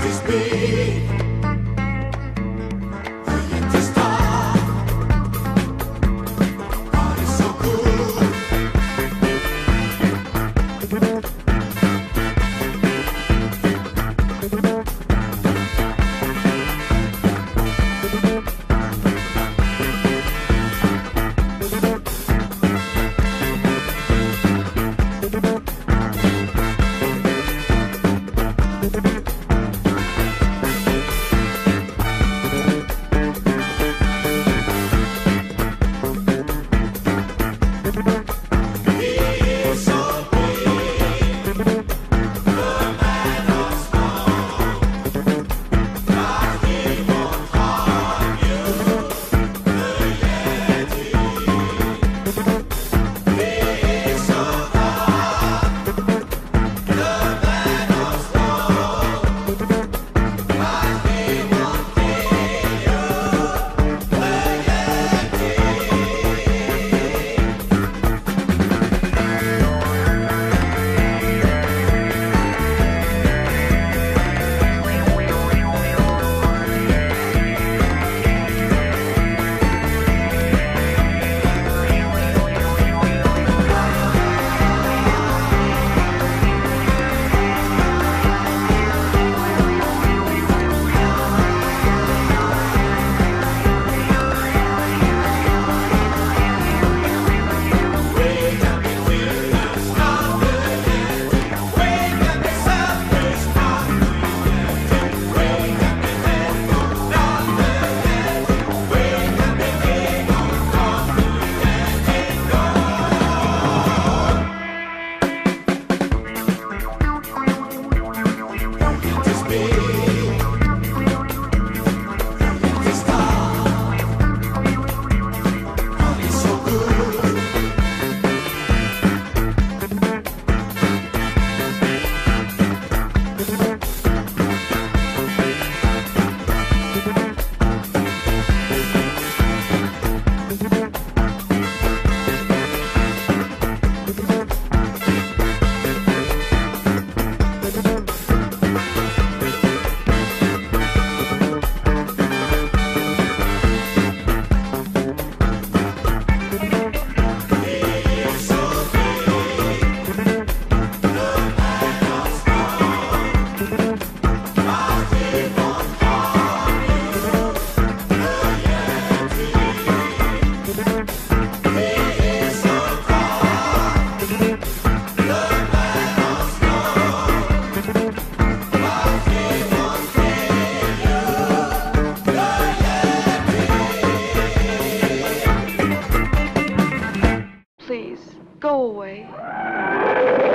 Just be. Please, go away.